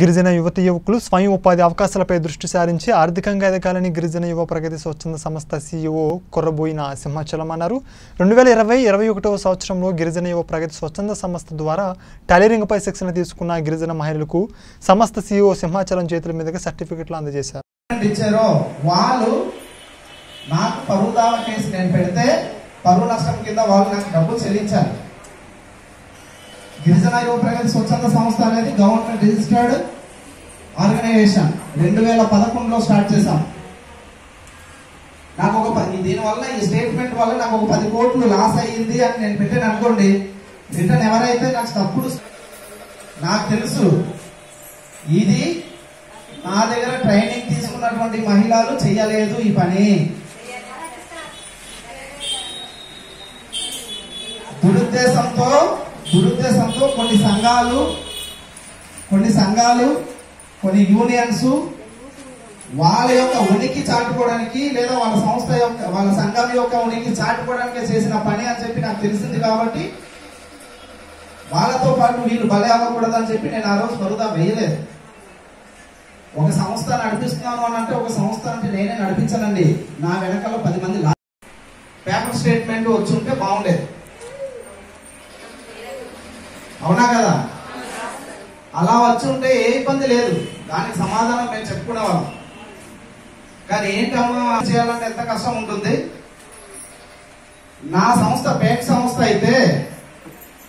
గిరిజన యువతి యువకులు స్వయం ఉపాధి అవకాశాలపై దృష్టి సారించి ఆర్థికంగా ఎదగాలని గిరిజన యువ ప్రగతి స్వచ్ఛంద సంస్థ CEO కొర్రబోయిన సింహాచలం అన్నారు। 2020-21వ సంవత్సరంలో గిరిజన యువ ప్రగతి స్వచ్ఛంద సంస్థ ద్వారా టైలరింగ్పై శిక్షణ తీసుకున్న గిరిజన మహిళలకు సంస్థ CEO సింహాచలం చేతుల మీదుగా సర్టిఫికెట్లు అందజేశారు। గిరిజన యువ ప్రగతి స్వచ్ఛంద సంస్థ అనేది గవర్నమెంట్ రిజిస్టర్డ్ ఆర్గనైజేషన్ 2011లో స్టార్ట్ చేశాం। నాకు ఒక దీనివల్ల ఈ స్టేట్మెంట్ వల్ల నాకు ఒక 10 కోట్లు లాస్ అయ్యింది అని నేను పెట్టాను అనుకోండి, రిటర్న్ ఎవరైతే నాకు తప్పుడు నాకు తెలుసు ఇది నా దగ్గర ట్రైనింగ్ తీసుకున్నటువంటి మహిళలు చేయలేదు ఈ పని। దురుద్దేశంతో కొన్ని సంఘాలు కొన్ని యూనియన్స్ వాళ్ళ యొక్క ఉనికి చాటుకోవడానికి లేదా వాళ్ళ సంస్థ యొక్క వాళ్ళ సంఘం యొక్క ఉనికి చాటుకోవడానికి చేసిన పని అని చెప్పి నాకు తెలిసింది కాబట్టి వాళ్ళతో పాటు వీళ్ళు బలి అవ్వకూడదు అని చెప్పి నేను ఆ రోజు పరుదా వేయలేదు। ఒక సంస్థ నడిపిస్తున్నాను అని అంటే ఒక సంస్థ అంటే నేనే నడిపించానండి, నా వెనకాల 10 మంది పేపర్ స్టేట్మెంట్ వచ్చి ఉంటే బాగుండేది, అవునా కదా? అలా వచ్చి ఉంటే ఏ ఇబ్బంది లేదు, దానికి సమాధానం మేము చెప్పుకునేవాళ్ళం। కానీ ఏంటమ్మా చేయాలంటే ఎంత కష్టం ఉంటుంది। నా సంస్థ బ్యాంక్ సంస్థ అయితే,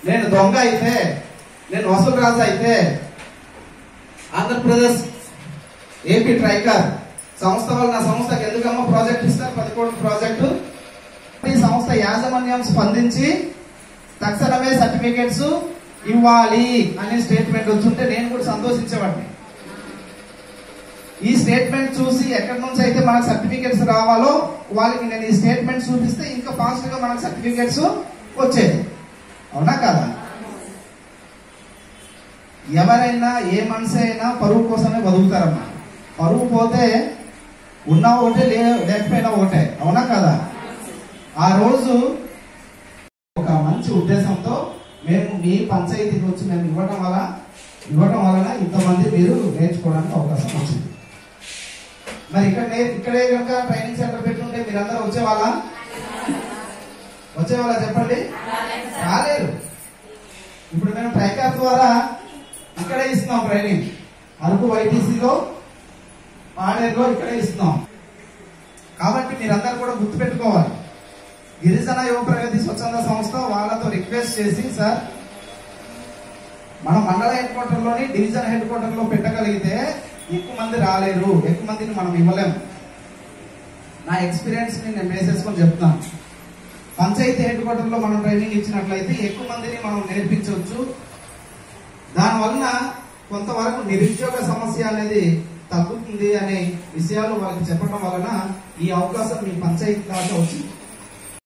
నేను దొంగ అయితే, నేను వసూలు రాజు అయితే, ఆంధ్రప్రదేశ్ AP ట్రైకర్ సంస్థ వల్ల నా సంస్థకి ఎందుకమ్మా ప్రాజెక్ట్ ఇస్తారు 10 కోట్ల ప్రాజెక్టు? ఈ సంస్థ యాజమాన్యం స్పందించి తక్షణమే సర్టిఫికెట్స్ ఇవ్వాలి అనే స్టేట్మెంట్ వచ్చుంటే నేను కూడా సంతోషించేవాడిని। ఈ స్టేట్మెంట్ చూసి ఎక్కడి నుంచి అయితే మనకు సర్టిఫికెట్స్ రావాలో వాళ్ళకి నేను ఈ స్టేట్మెంట్ చూపిస్తే ఇంకా ఫాస్ట్ గా మనకు సర్టిఫికెట్స్ వచ్చేది, అవునా కదా? ఎవరైనా ఏ మనిషి అయినా పరువు కోసమే బతుకుతారమ్మా, పరువు పోతే ఉన్నా ఒకటే లేకపోయినా ఒకటే, అవునా కదా? ఆ రోజు ఒక మంచి ఉద్దేశంతో మేము మీ పంచాయతీకి వచ్చి మేము ఇవ్వడం వలన ఇంతమంది మీరు నేర్చుకోవడానికి అవకాశం వచ్చింది। మరి ఇక్కడే కనుక ట్రైనింగ్ సెంటర్ పెట్టుంటే మీరందరూ వచ్చేవాళ్ళ చెప్పండి, రాలేరు। ఇప్పుడు మేము ట్రైకర్ ద్వారా ఇక్కడే ఇస్తున్నాం ట్రైనింగ్, అరకు YTCలో పాడేరులో ఇక్కడే ఇస్తున్నాం। కాబట్టి మీరందరూ కూడా గుర్తుపెట్టుకోవాలి, గిరిజన యువ ప్రగతి స్వచ్ఛంద సంస్థ వాళ్ళతో రిక్వెస్ట్ చేసి సార్ మన మండల హెడ్ క్వార్టర్లోని డివిజన్ హెడ్ క్వార్టర్లో పెట్టగలిగితే ఎక్కువ మంది రాలేరు, ఎక్కువ మందిని మనం ఇవ్వలేము। నా ఎక్స్పీరియన్స్ని నేను వేసేసుకొని చెప్తాను, పంచాయతీ హెడ్ క్వార్టర్లో మనం ట్రైనింగ్ ఇచ్చినట్లయితే ఎక్కువ మందిని మనం నేర్పించవచ్చు, దానివల్ల కొంతవరకు నిరుద్యోగ సమస్య అనేది తగ్గుతుంది అనే విషయాలు వాళ్ళకి చెప్పడం వలన ఈ అవకాశం మీ పంచాయతీ దాకా వచ్చింది।